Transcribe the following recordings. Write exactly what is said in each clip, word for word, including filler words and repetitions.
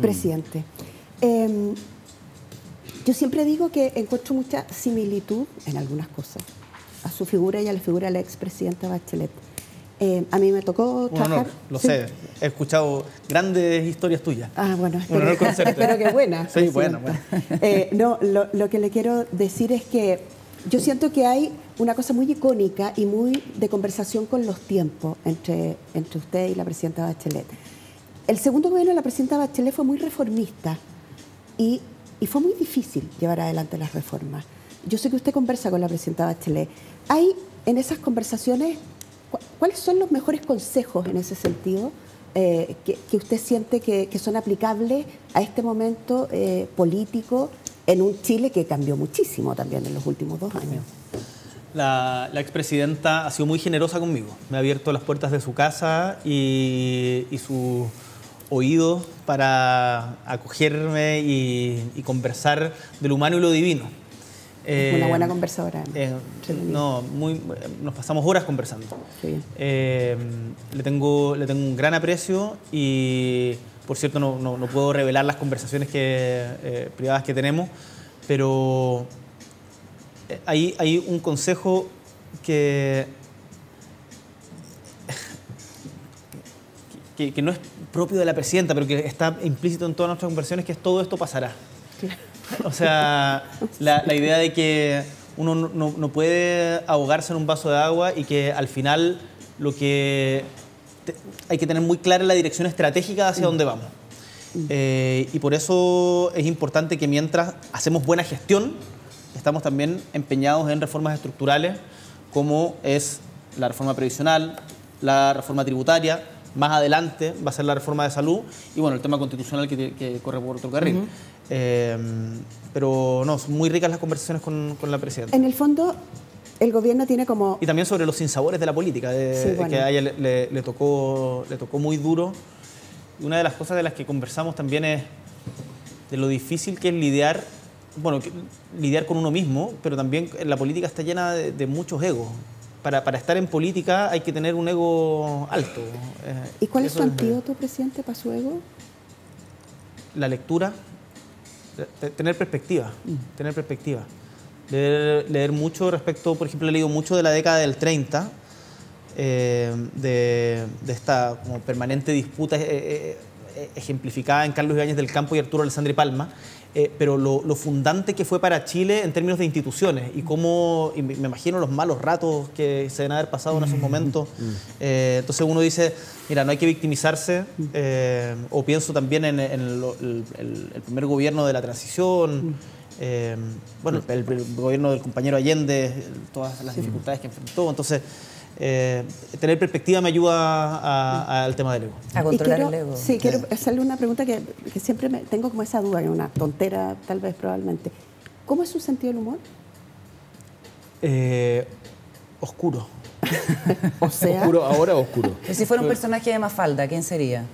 presidente. Mm. Eh, yo siempre digo que encuentro mucha similitud en algunas cosas a su figura y a la figura de la expresidenta Bachelet. Eh, a mí me tocó trabajar... Un honor, lo sí. sé. He escuchado grandes historias tuyas. Ah, bueno, espero, Un honor espero que buenas. Sí, bueno, bueno. Eh, no, lo, lo que le quiero decir es que yo siento que hay una cosa muy icónica y muy de conversación con los tiempos entre, entre usted y la presidenta Bachelet. El segundo gobierno de la presidenta Bachelet fue muy reformista y, y fue muy difícil llevar adelante las reformas. Yo sé que usted conversa con la presidenta Bachelet. Hay en esas conversaciones... ¿Cuáles son los mejores consejos en ese sentido eh, que, que usted siente que, que son aplicables a este momento eh, político en un Chile que cambió muchísimo también en los últimos dos años? La, la expresidenta ha sido muy generosa conmigo. Me ha abierto las puertas de su casa y, y sus oídos para acogerme y, y conversar de lo humano y lo divino. Eh, una buena conversadora. Eh, no, muy, nos pasamos horas conversando. Sí. Eh, le, tengo, le tengo un gran aprecio y, por cierto, no, no, no puedo revelar las conversaciones que, eh, privadas que tenemos, pero hay, hay un consejo que, que, que no es propio de la presidenta, pero que está implícito en todas nuestras conversaciones, que es todo esto pasará. Claro. O sea, la, la idea de que uno no, no puede ahogarse en un vaso de agua y que al final lo que te, hay que tener muy clara la dirección estratégica hacia dónde vamos. Eh, y por eso es importante que mientras hacemos buena gestión, estamos también empeñados en reformas estructurales como es la reforma previsional, la reforma tributaria. Más adelante va a ser la reforma de salud y, bueno, el tema constitucional que, que corre por otro carril. Uh-huh. eh, pero, no, son muy ricas las conversaciones con, con la presidenta. En el fondo, el gobierno tiene como... Y también sobre los sinsabores de la política, de, sí, bueno. que a ella le, le, le, tocó, le tocó muy duro. Y una de las cosas de las que conversamos también es de lo difícil que es lidiar, bueno, que, lidiar con uno mismo, pero también la política está llena de, de muchos egos. Para, para estar en política hay que tener un ego alto. Eh, ¿Y cuál es su antídoto, presidente, para su ego? La lectura, tener perspectiva, mm. tener perspectiva. Leer, leer mucho respecto, por ejemplo, he leído mucho de la década del treinta, eh, de, de esta como permanente disputa eh, eh, ejemplificada en Carlos Ibáñez del Campo y Arturo Alessandri Palma, Eh, pero lo, lo fundante que fue para Chile en términos de instituciones y cómo, y me imagino los malos ratos que se deben haber pasado en esos momentos. Eh, entonces uno dice, mira, no hay que victimizarse, eh, o pienso también en, en el, el, el primer gobierno de la transición, eh, bueno, el, el, el gobierno del compañero Allende, todas las dificultades que enfrentó. Entonces, eh, tener perspectiva me ayuda al tema del ego. A controlar quiero, el ego. Sí, quiero hacerle una pregunta que, que siempre me, tengo como esa duda, una tontera tal vez probablemente. ¿Cómo es su sentido del humor? Eh, oscuro. O sea... Oscuro, ahora oscuro. Pero si fuera un personaje de Mafalda, ¿quién sería?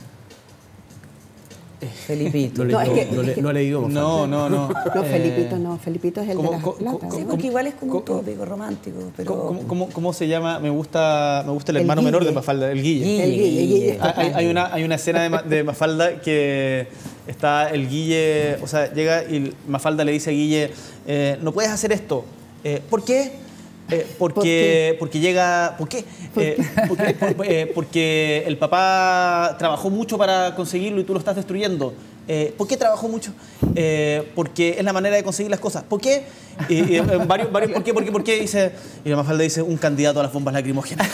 Felipito. No, es que, no, es que, no ha leído Mafalda. No, no, no. No, Felipito no. Felipito es el de las platas. Sí, porque igual es como un tópico romántico. Pero... ¿Cómo, cómo, ¿Cómo se llama? Me gusta, me gusta el, el hermano Guille. menor de Mafalda, el Guille. Guille. El Guille. El Guille. Hay, hay, una, hay una escena de, Ma, de Mafalda que está el Guille, o sea, llega y Mafalda le dice a Guille, eh, no puedes hacer esto. Eh, ¿Por qué? Eh, porque, ¿Por porque llega... ¿Por qué? ¿Por qué? Eh, porque, por, eh, porque el papá trabajó mucho para conseguirlo y tú lo estás destruyendo. Eh, ¿Por qué trabajó mucho? Eh, porque es la manera de conseguir las cosas. ¿Por qué? Y, y, varios, varios, ¿por qué? ¿Por qué? ¿Por qué? Dice, y la Mafalda dice, un candidato a las bombas lacrimógenas.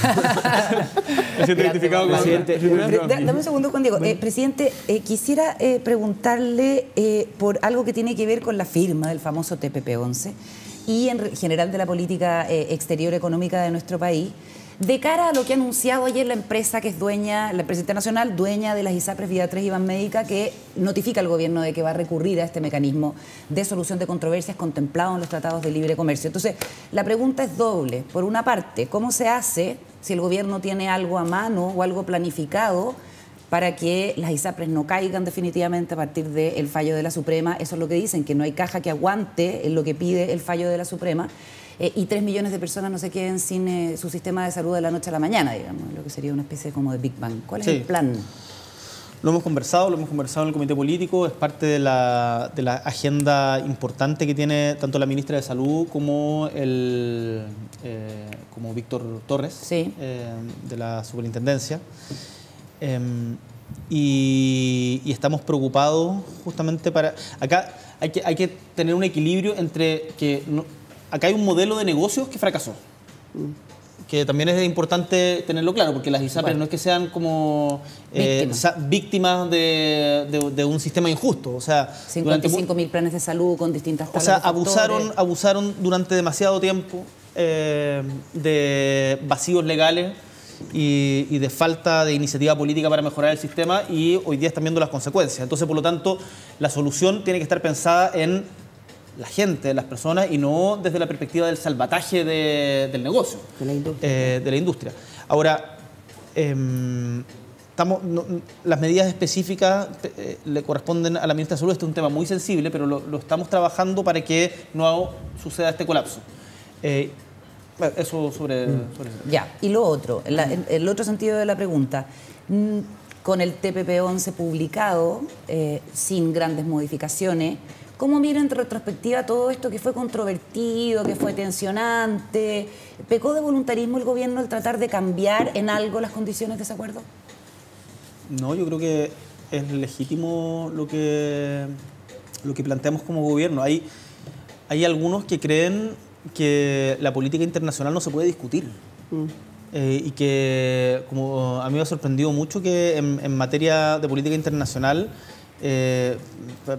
Me siento identificado con presidente. Dame un segundo con Diego. Eh, presidente, eh, quisiera eh, preguntarle eh, por algo que tiene que ver con la firma del famoso T P P once. Y en general de la política eh, exterior económica de nuestro país, de cara a lo que ha anunciado ayer la empresa que es dueña, la empresa internacional, dueña de las ISAPRES, Vida tres y Banmédica, que notifica al gobierno de que va a recurrir a este mecanismo de solución de controversias contemplado en los tratados de libre comercio. Entonces, la pregunta es doble. Por una parte, ¿cómo se hace si el gobierno tiene algo a mano o algo planificado para que las ISAPRES no caigan definitivamente a partir del fallo de la Suprema? Eso es lo que dicen, que no hay caja que aguante lo que pide el fallo de la Suprema, eh, y tres millones de personas no se queden sin eh, su sistema de salud de la noche a la mañana, digamos, lo que sería una especie como de Big Bang. ¿Cuál es sí. el plan? Lo hemos conversado, lo hemos conversado en el Comité Político, es parte de la, de la agenda importante que tiene tanto la ministra de Salud como, el, eh, como Víctor Torres, sí, eh, de la Superintendencia. Eh, y, y estamos preocupados justamente para... Acá hay que, hay que tener un equilibrio entre que... No, acá hay un modelo de negocios que fracasó. Mm. Que también es importante tenerlo claro, porque las ISAPRES bueno. no es que sean como eh, víctimas, víctimas de, de, de un sistema injusto. O sea, cincuenta y cinco mil planes de salud con distintas tablas. O sea, abusaron, abusaron durante demasiado tiempo eh, de vacíos legales y, y de falta de iniciativa política para mejorar el sistema, y hoy día están viendo las consecuencias. Entonces, por lo tanto, la solución tiene que estar pensada en la gente, las personas, y no desde la perspectiva del salvataje de, del negocio, de la industria. Eh, de la industria. Ahora, eh, estamos, no, las medidas específicas eh, le corresponden a la ministra de Salud. Este es un tema muy sensible, pero lo, lo estamos trabajando para que no suceda este colapso. Eh, eso sobre, sobre eso. Ya, y lo otro, la, el, el otro sentido de la pregunta. Con el T P P once publicado, eh, sin grandes modificaciones, ¿cómo mira en retrospectiva todo esto que fue controvertido, que fue tensionante? ¿Pecó de voluntarismo el gobierno al tratar de cambiar en algo las condiciones de ese acuerdo? No, yo creo que es legítimo lo que, lo que planteamos como gobierno. Hay, hay algunos que creen que la política internacional no se puede discutir. Mm. Eh, y que como a mí me ha sorprendido mucho que en, en materia de política internacional... Eh,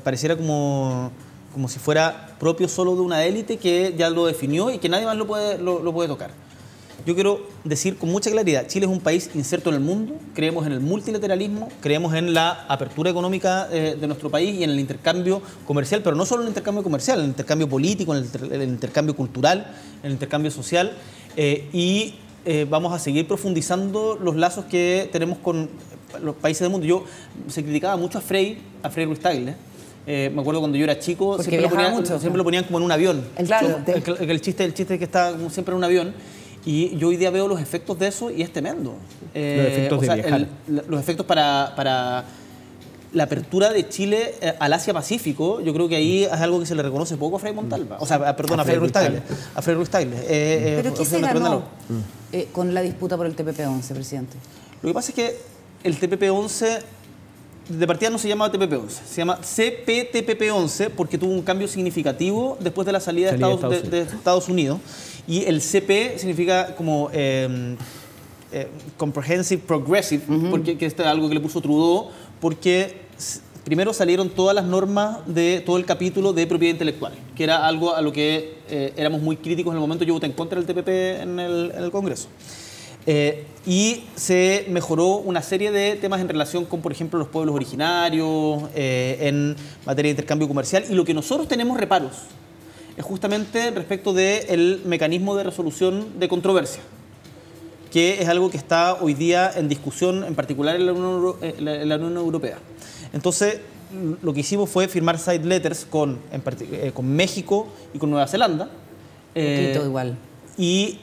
pareciera como, como si fuera propio solo de una élite que ya lo definió y que nadie más lo puede, lo, lo puede tocar. Yo quiero decir con mucha claridad, Chile es un país inserto en el mundo, creemos en el multilateralismo, creemos en la apertura económica eh, de nuestro país y en el intercambio comercial, pero no solo en el intercambio comercial, en el intercambio político, en el, inter, el intercambio cultural, en el intercambio social, eh, y eh, vamos a seguir profundizando los lazos que tenemos con los países del mundo. Yo se criticaba mucho a Frei, a Frei Ruiz Tagle. Eh, me acuerdo cuando yo era chico, porque siempre lo, ponían, mucho, siempre ¿no? lo ponían como en un avión. El, claro. el, el, el chiste el chiste que está como siempre en un avión. Y yo hoy día veo los efectos de eso y es tremendo. Eh, los efectos, o sea, de viajar. El, los efectos para, para la apertura de Chile al Asia-Pacífico, yo creo que ahí es algo que se le reconoce poco a Frei Montalva. O sea, perdón, a Frei Ruiz Tagle. A Frei Ruiz Tagle. Eh, ¿Pero eh, qué se ganó eh, con la disputa por el T P P once, presidente? Lo que pasa es que el T P P once, de partida no se llamaba T P P once, se llama C P T P P once porque tuvo un cambio significativo después de la salida, salida de, Estados, de, Estados de, de Estados Unidos. Y el C P significa como eh, eh, Comprehensive Progressive, uh-huh. porque que esto es algo que le puso Trudeau, porque primero salieron todas las normas de todo el capítulo de propiedad intelectual, que era algo a lo que eh, éramos muy críticos en el momento. Yo voté en contra del T P P en el, en el Congreso. Eh, y se mejoró una serie de temas en relación con, por ejemplo, los pueblos originarios, eh, en materia de intercambio comercial. Y lo que nosotros tenemos reparos es justamente respecto del mecanismo de resolución de controversia, que es algo que está hoy día en discusión, en particular en la Unión, Euro en la, en la Unión Europea. Entonces, lo que hicimos fue firmar side letters con, en eh, con México y con Nueva Zelanda. Eh, poquito igual. Y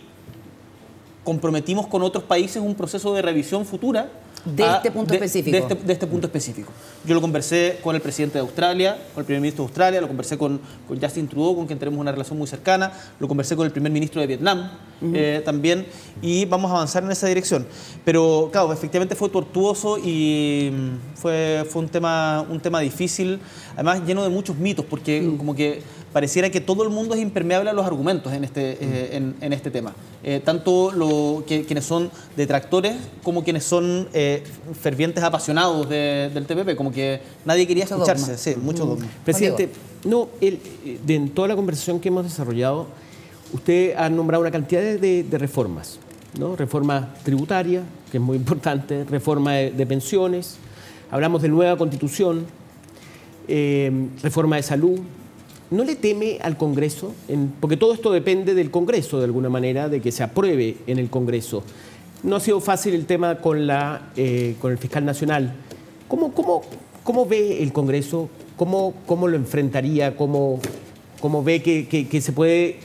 comprometimos con otros países un proceso de revisión futura de a, este punto de, específico. De este, de este punto específico. Yo lo conversé con el presidente de Australia, con el primer ministro de Australia, lo conversé con, con Justin Trudeau, con quien tenemos una relación muy cercana, lo conversé con el primer ministro de Vietnam uh-huh. eh, también, y vamos a avanzar en esa dirección. Pero, claro, efectivamente fue tortuoso y fue, fue un tema, un tema difícil, además lleno de muchos mitos, porque uh-huh. como que pareciera que todo el mundo es impermeable a los argumentos en este, eh, en, en este tema. Eh, tanto lo, que, quienes son detractores como quienes son eh, fervientes apasionados de, del T P P, como que nadie quería mucho escucharse. Dogma. Sí, mucho dogma. Presidente, no, el, en toda la conversación que hemos desarrollado, usted ha nombrado una cantidad de, de, de reformas, ¿no? Reforma tributaria, que es muy importante, reforma de, de pensiones, hablamos de nueva constitución, eh, reforma de salud. ¿No le teme al Congreso? En, porque todo esto depende del Congreso, de alguna manera, de que se apruebe en el Congreso. No ha sido fácil el tema con, la, eh, con el fiscal nacional. ¿Cómo, cómo, cómo ve el Congreso? ¿Cómo, cómo lo enfrentaría? ¿Cómo, cómo ve que, que, que se puede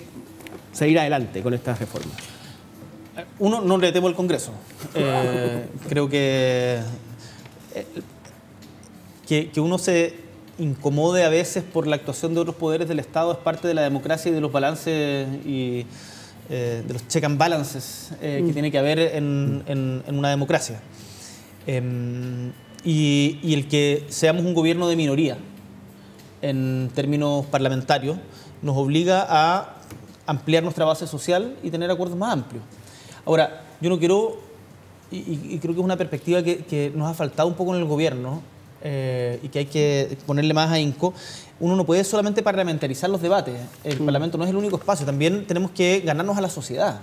salir adelante con estas reformas? Uno, no le temo al Congreso. Eh, creo que... Eh, que, que uno se incomode a veces por la actuación de otros poderes del Estado es parte de la democracia y de los balances y eh, de los check and balances eh, que tiene que haber en, en, en una democracia. Eh, y, y el que seamos un gobierno de minoría en términos parlamentarios nos obliga a ampliar nuestra base social y tener acuerdos más amplios. Ahora, yo no quiero, y, y creo que es una perspectiva que, que nos ha faltado un poco en el gobierno eh, y que hay que ponerle más ahínco, uno no puede solamente parlamentarizar los debates, el mm. Parlamento no es el único espacio, también tenemos que ganarnos a la sociedad.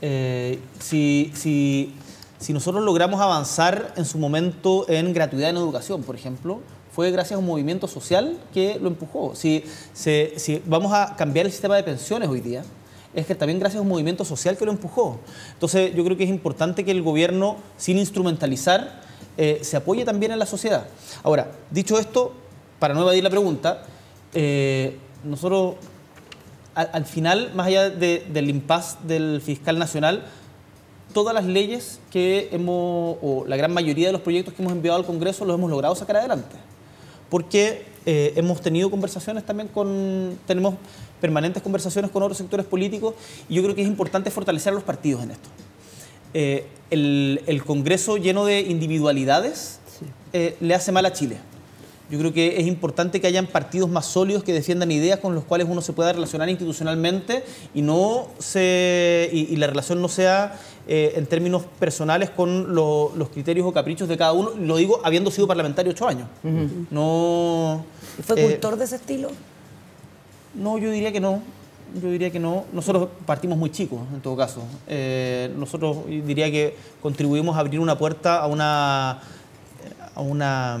Eh, si, si, si nosotros logramos avanzar en su momento en gratuidad en educación, por ejemplo, fue gracias a un movimiento social que lo empujó. Si, se, si vamos a cambiar el sistema de pensiones hoy día, es que también gracias a un movimiento social que lo empujó. Entonces yo creo que es importante que el gobierno, sin instrumentalizar, eh, se apoye también en la sociedad. Ahora, dicho esto, para no evadir la pregunta, eh, nosotros al, al final, más allá de, del impasse del fiscal nacional, todas las leyes que hemos, o la gran mayoría de los proyectos que hemos enviado al Congreso los hemos logrado sacar adelante. Porque eh, hemos tenido conversaciones también con... Tenemos permanentes conversaciones con otros sectores políticos y yo creo que es importante fortalecer a los partidos en esto. Eh, el, el Congreso lleno de individualidades sí. eh, le hace mal a Chile. Yo creo que es importante que hayan partidos más sólidos que defiendan ideas con las cuales uno se pueda relacionar institucionalmente y, no se, y, y la relación no sea eh, en términos personales con lo, los criterios o caprichos de cada uno. Lo digo habiendo sido parlamentario ocho años. Uh-huh. No, ¿fue eh, cultor de ese estilo? No, yo diría que no. Yo diría que no. Nosotros partimos muy chicos, en todo caso. Eh, nosotros diría que contribuimos a abrir una puerta a una... A una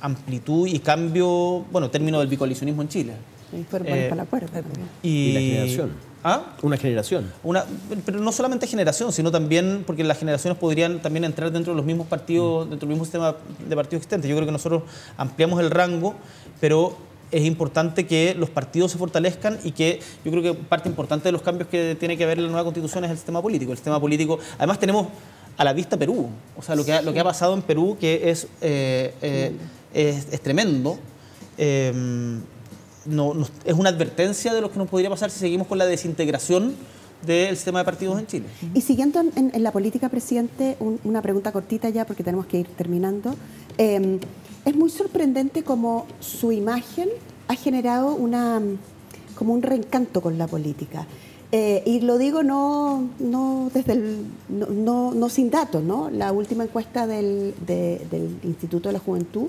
amplitud y cambio, bueno, término del bicoalicionismo en Chile. Sí, pero eh, para la puerta también. Y, y la generación. ¿Ah? Una generación. Una, pero no solamente generación, sino también porque las generaciones podrían también entrar dentro de los mismos partidos, mm. dentro del mismo sistema de partidos existentes. Yo creo que nosotros ampliamos el rango, pero es importante que los partidos se fortalezcan y que yo creo que parte importante de los cambios que tiene que haber en la nueva Constitución es el sistema político. El sistema político, además tenemos a la vista Perú. O sea, lo que ha, lo que ha pasado en Perú que es... Eh, eh, Es, es tremendo. Eh, no, no, es una advertencia de lo que nos podría pasar si seguimos con la desintegración del sistema de partidos en Chile. Y siguiendo en, en la política, presidente, un, una pregunta cortita ya porque tenemos que ir terminando. Eh, es muy sorprendente cómo su imagen ha generado una, como un reencanto con la política. Eh, y lo digo no, no, desde el, no, no, no sin datos, ¿no? La última encuesta del, de, del Instituto de la Juventud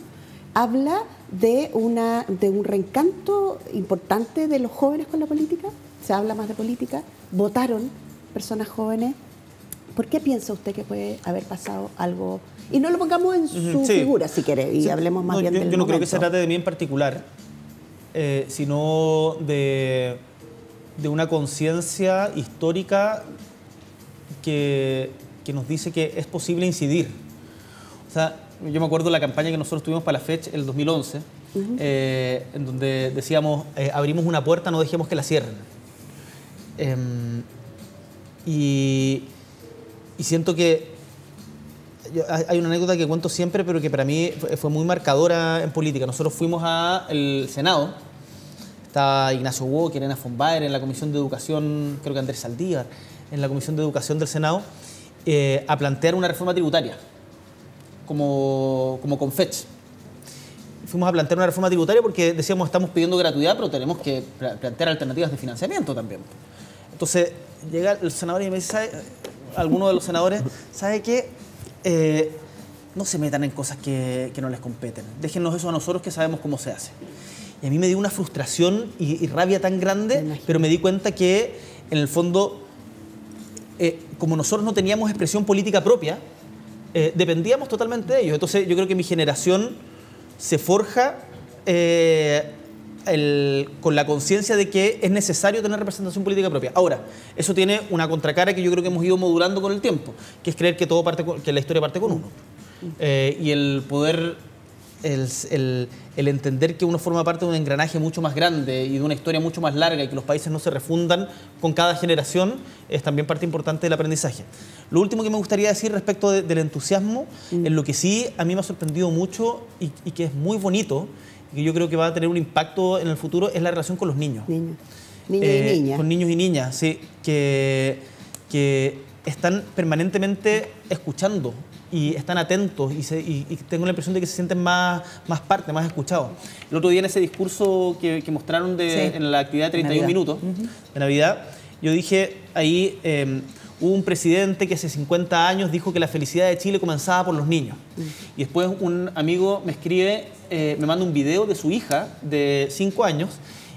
habla de, una, de un reencanto importante de los jóvenes con la política, se habla más de política, votaron personas jóvenes. ¿Por qué piensa usted que puede haber pasado algo? Y no lo pongamos en su sí. figura, si quiere, y sí. hablemos más no, bien yo, del yo no momento. Creo que se trate de mí en particular, eh, sino de, de una conciencia histórica que, que nos dice que es posible incidir. O sea, yo me acuerdo de la campaña que nosotros tuvimos para la FECH el dos mil once, uh-huh. eh, en donde decíamos, eh, abrimos una puerta, no dejemos que la cierren. Eh, y, y siento que... Yo, hay una anécdota que cuento siempre, pero que para mí fue muy marcadora en política. Nosotros fuimos al Senado, estaba Ignacio Wok, Elena von Baer, en la Comisión de Educación, creo que Andrés Aldía, en la Comisión de Educación del Senado, eh, a plantear una reforma tributaria. Como, como con FECH. Fuimos a plantear una reforma tributaria porque decíamos estamos pidiendo gratuidad, pero tenemos que plantear alternativas de financiamiento también. Entonces, llega el senador y me dice, ¿sabe? Alguno de los senadores, ¿sabe qué? Eh, no se metan en cosas que, que no les competen. Déjennos eso a nosotros que sabemos cómo se hace. Y a mí me dio una frustración y, y rabia tan grande, pero me di cuenta que, en el fondo, eh, como nosotros no teníamos expresión política propia, Eh, dependíamos totalmente de ellos. Entonces yo creo que mi generación se forja eh, el, con la conciencia de que es necesario tener representación política propia. Ahora, eso tiene una contracara que yo creo que hemos ido modulando con el tiempo, que es creer que, todo parte con, que la historia parte con uno. Eh, y el poder el, el, el entender que uno forma parte de un engranaje mucho más grande y de una historia mucho más larga y que los países no se refundan con cada generación es también parte importante del aprendizaje. Lo último que me gustaría decir respecto de, del entusiasmo, mm. en lo que sí a mí me ha sorprendido mucho y, y que es muy bonito y que yo creo que va a tener un impacto en el futuro es la relación con los niños. Niños, niños eh, y niñas. Con niños y niñas, sí, que, que están permanentemente escuchando y están atentos y, se, y, y tengo la impresión de que se sienten más, más parte, más escuchados. El otro día en ese discurso que, que mostraron de, sí. en la actividad de treinta y un minutos uh-huh. de Navidad, yo dije ahí eh, hubo un presidente que hace cincuenta años dijo que la felicidad de Chile comenzaba por los niños. Uh-huh. Y después un amigo me escribe, eh, me manda un video de su hija de cinco años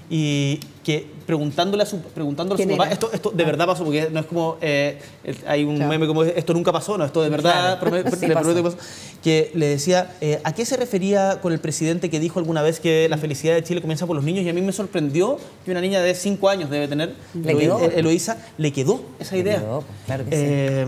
y que preguntándole a su, preguntándole a su papá, esto, esto de ah. verdad pasó, porque no es como, eh, hay un claro. meme como, esto nunca pasó, no, esto de verdad, claro. prometo, sí, le prometo que pasó, que le decía, eh, ¿a qué se refería con el presidente que dijo alguna vez que la felicidad de Chile comienza por los niños? Y a mí me sorprendió que una niña de cinco años debe tener, ¿Le quedó? Eloísa, le quedó esa idea. Le quedó, claro que eh,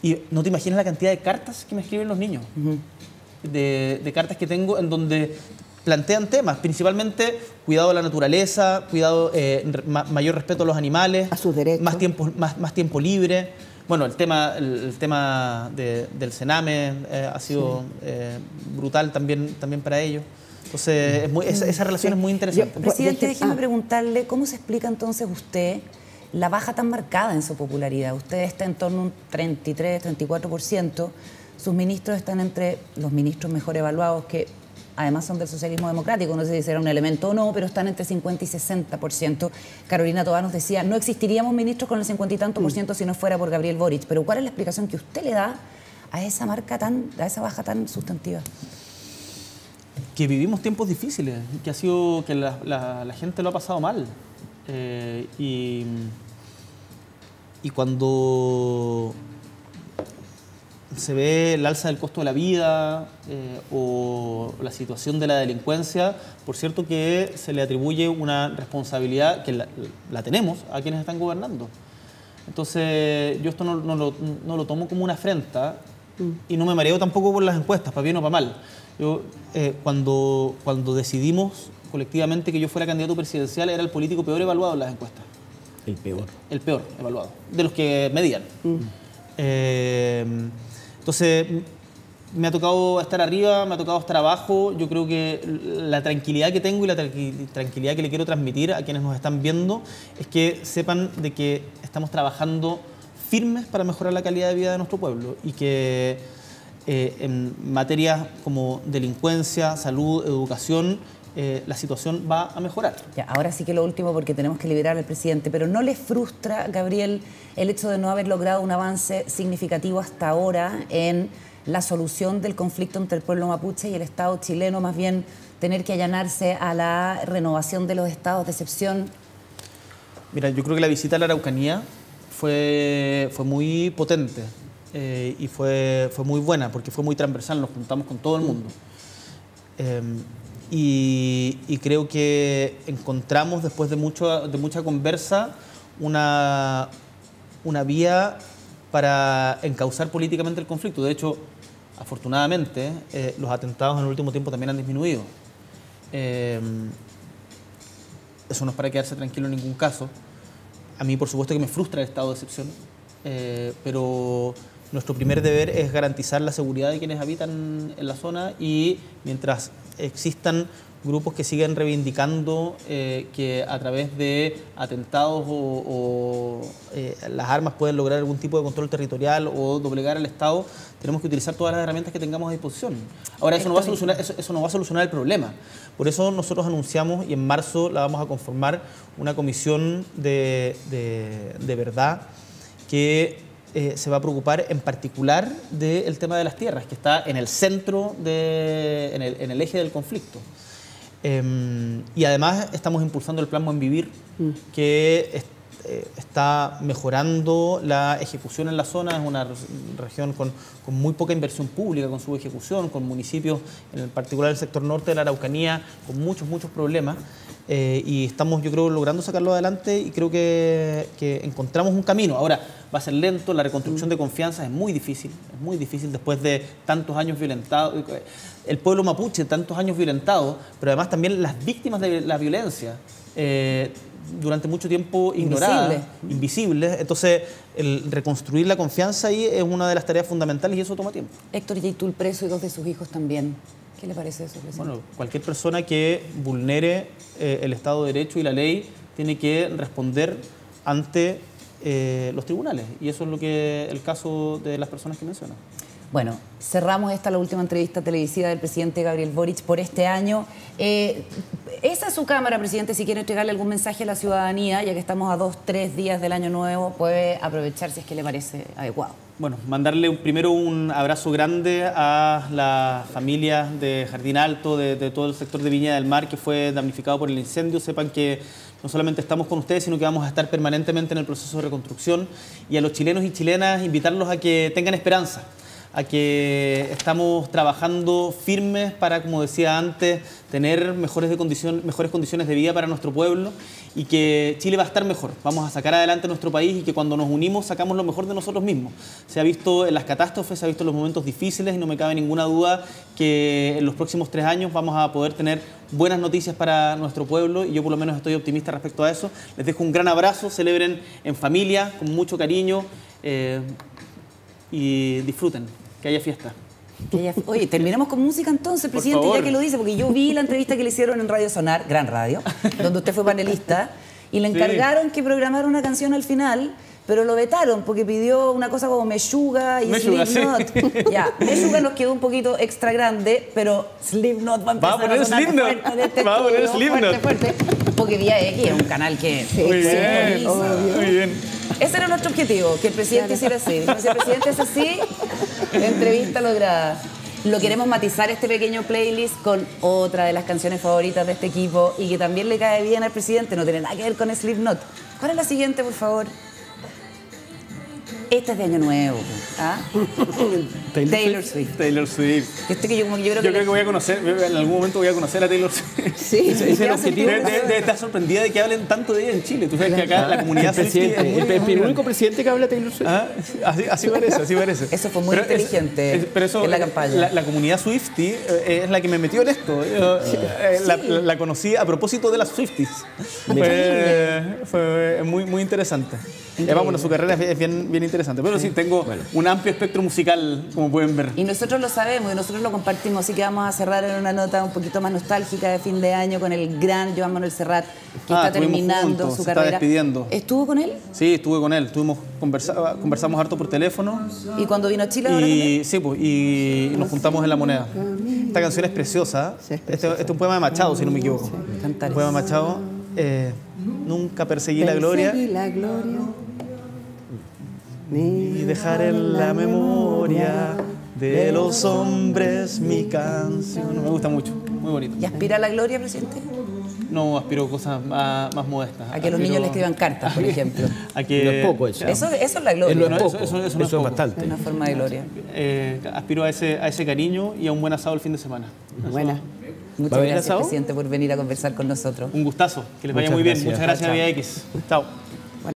sí. Y no te imaginas la cantidad de cartas que me escriben los niños, uh-huh. de, de cartas que tengo en donde plantean temas, principalmente cuidado a la naturaleza, cuidado, eh, ma mayor respeto a los animales, a sus derechos, más tiempo, más, más tiempo libre. Bueno, el tema, el, el tema de, del Sename eh, ha sido sí. eh, brutal también, también para ellos. Entonces, es muy, esa, esa relación sí. es muy interesante. Yo, presidente, déjeme ah. preguntarle, ¿cómo se explica entonces usted la baja tan marcada en su popularidad? Usted está en torno a un treinta y tres, treinta y cuatro por ciento. Sus ministros están entre los ministros mejor evaluados que... además son del socialismo democrático, no sé si será un elemento o no, pero están entre cincuenta y sesenta por ciento. Carolina Tohá nos decía, no existiríamos ministros con el cincuenta y tanto por ciento si no fuera por Gabriel Boric. Pero ¿cuál es la explicación que usted le da a esa marca tan, a esa baja tan sustantiva? Que vivimos tiempos difíciles, que ha sido que la, la, la gente lo ha pasado mal. Eh, y, y cuando se ve el alza del costo de la vida eh, o la situación de la delincuencia, por cierto que se le atribuye una responsabilidad que la, la tenemos a quienes están gobernando. Entonces yo esto no, no, lo, no lo tomo como una afrenta mm. y no me mareo tampoco por las encuestas, para bien o para mal. Yo, eh, cuando, cuando decidimos colectivamente que yo fuera candidato presidencial era el político peor evaluado en las encuestas. El peor. El peor evaluado, de los que medían. Mm. Eh, Entonces, me ha tocado estar arriba, me ha tocado estar abajo. Yo creo que la tranquilidad que tengo y la tranquilidad que le quiero transmitir a quienes nos están viendo es que sepan de que estamos trabajando firmes para mejorar la calidad de vida de nuestro pueblo y que eh, en materias como delincuencia, salud, educación, Eh, la situación va a mejorar. Ya, ahora sí que lo último porque tenemos que liberar al presidente, pero ¿no les frustra, Gabriel, el hecho de no haber logrado un avance significativo hasta ahora en la solución del conflicto entre el pueblo mapuche y el Estado chileno, más bien tener que allanarse a la renovación de los estados de excepción? Mira, yo creo que la visita a la Araucanía fue, fue muy potente eh, y fue, fue muy buena porque fue muy transversal, nos juntamos con todo el mundo. Eh, Y, y creo que encontramos, después de, mucho, de mucha conversa, una, una vía para encauzar políticamente el conflicto. De hecho, afortunadamente, eh, los atentados en el último tiempo también han disminuido. Eh, eso no es para quedarse tranquilo en ningún caso. A mí, por supuesto, que me frustra el estado de excepción, eh, pero... nuestro primer deber es garantizar la seguridad de quienes habitan en la zona y mientras existan grupos que siguen reivindicando eh, que a través de atentados o, o eh, las armas pueden lograr algún tipo de control territorial o doblegar al Estado, tenemos que utilizar todas las herramientas que tengamos a disposición. Ahora, eso no va a solucionar, eso, eso no va a solucionar el problema. Por eso nosotros anunciamos, y en marzo la vamos a conformar, una comisión de, de, de verdad que... Eh, se va a preocupar en particular del tema de las tierras, que está en el centro, de, en, el, en el eje del conflicto. Eh, y además estamos impulsando el Plan Buen Vivir, mm. que est, eh, está mejorando la ejecución en la zona. Es una región con, con muy poca inversión pública, con su ejecución, con municipios, en particular el sector norte de la Araucanía, con muchos, muchos problemas. eh, y estamos, yo creo, logrando sacarlo adelante, y creo que, que encontramos un camino. Ahora, va a ser lento, la reconstrucción de confianza es muy difícil, es muy difícil después de tantos años violentados, el pueblo mapuche, tantos años violentado, pero además también las víctimas de la violencia, eh, durante mucho tiempo ignoradas, invisibles. Entonces, el reconstruir la confianza ahí es una de las tareas fundamentales y eso toma tiempo. Héctor Jaitul preso y dos de sus hijos también. ¿Qué le parece eso, presidente? Bueno, cualquier persona que vulnere eh, el Estado de Derecho y la ley tiene que responder ante eh, los tribunales, y eso es lo que el caso de las personas que mencionan. Bueno, cerramos esta, la última entrevista televisiva del presidente Gabriel Boric por este año. Eh, esa es su cámara, presidente, si quiere entregarle algún mensaje a la ciudadanía, ya que estamos a dos, tres días del año nuevo, puede aprovechar si es que le parece adecuado. Bueno, mandarle primero un abrazo grande a las familias de Jardín Alto, de, de todo el sector de Viña del Mar que fue damnificado por el incendio. Sepan que no solamente estamos con ustedes, sino que vamos a estar permanentemente en el proceso de reconstrucción, y a los chilenos y chilenas invitarlos a que tengan esperanza, a que estamos trabajando firmes para, como decía antes, tener mejores, de condición, mejores condiciones de vida para nuestro pueblo, y que Chile va a estar mejor. Vamos a sacar adelante nuestro país, y que cuando nos unimos sacamos lo mejor de nosotros mismos. Se ha visto en las catástrofes, se ha visto en los momentos difíciles, y no me cabe ninguna duda que en los próximos tres años vamos a poder tener buenas noticias para nuestro pueblo, y yo por lo menos estoy optimista respecto a eso. Les dejo un gran abrazo, celebren en familia, con mucho cariño, eh, y disfruten. Que haya fiesta. Que haya... Oye, terminamos con música entonces, presidente, ya que lo dice, porque yo vi la entrevista que le hicieron en Radio Sonar, gran radio, donde usted fue panelista, y le encargaron sí. que programara una canción al final, pero lo vetaron porque pidió una cosa como Mechuga y Mechuga, Slipknot. Sí. Ya, Mechuga nos quedó un poquito extra grande, pero Slipknot va a empezar va a poner a sonar fuerte de este va a poner Slipknot. Fuerte, fuerte, porque Vía X es un canal que... Sí, muy bien, oh, muy bien. Ese era nuestro objetivo, que el presidente hiciera así. Si el presidente es así, entrevista lograda. Lo queremos matizar, este pequeño playlist, con otra de las canciones favoritas de este equipo y que también le cae bien al presidente, no tiene nada que ver con Slipknot. ¿Cuál es la siguiente, por favor? Esta es de Año Nuevo. ¿Ah? Taylor, Taylor Swift. Taylor Swift. Esto que yo, yo, creo, yo que creo que voy a conocer, en algún momento voy a conocer a Taylor Swift. Sí, ese es el objetivo. Debe, debe estar sorprendida de que hablen tanto de ella en Chile. Tú sabes que acá la comunidad el presidente, es muy, el, muy, el único muy, presidente que habla de Taylor Swift. ¿Ah? Así, así parece, así parece. Eso fue muy pero inteligente es, es, pero eso, en la campaña. La, la comunidad Swiftie es la que me metió en esto. Yo, sí. la, la, la conocí a propósito de las Swifties. Fue, fue muy, muy interesante. Eh, bueno, su carrera es bien, bien interesante, pero sí, sí tengo bueno. un amplio espectro musical, como pueden ver. Y nosotros lo sabemos y nosotros lo compartimos, así que vamos a cerrar en una nota un poquito más nostálgica de fin de año con el gran Joan Manuel Serrat, que ah, está terminando juntos, su carrera. Está despidiendo. ¿Estuvo con él? Sí, estuve con él, Tuvimos, conversa, conversamos harto por teléfono. ¿Y cuando vino a Chile ahora y, sí, pues, y nos juntamos en La Moneda. Esta canción es preciosa, sí, es preciosa. Este, este es un poema de Machado, si no me equivoco. Sí. Un poema de Machado, eh, Nunca perseguí, perseguí la gloria. La gloria. Ni dejar en la memoria de los hombres mi canción. Me gusta mucho, muy bonito. ¿Y aspira a la gloria, presidente? No, aspiro a cosas más, más modestas. A que los aspiro... niños le escriban cartas, por ejemplo. A que... No es poco eso. Eso, eso es la gloria. No, no, eso, eso, eso, eso no es, es bastante. Es una forma de gloria. Eh, aspiro a ese, a ese cariño y a un buen asado el fin de semana. Buena. Muchas gracias, presidente, por venir a conversar con nosotros. Un gustazo. Que les vaya Muchas muy bien. Gracias. Muchas gracias, Vía X. Chao.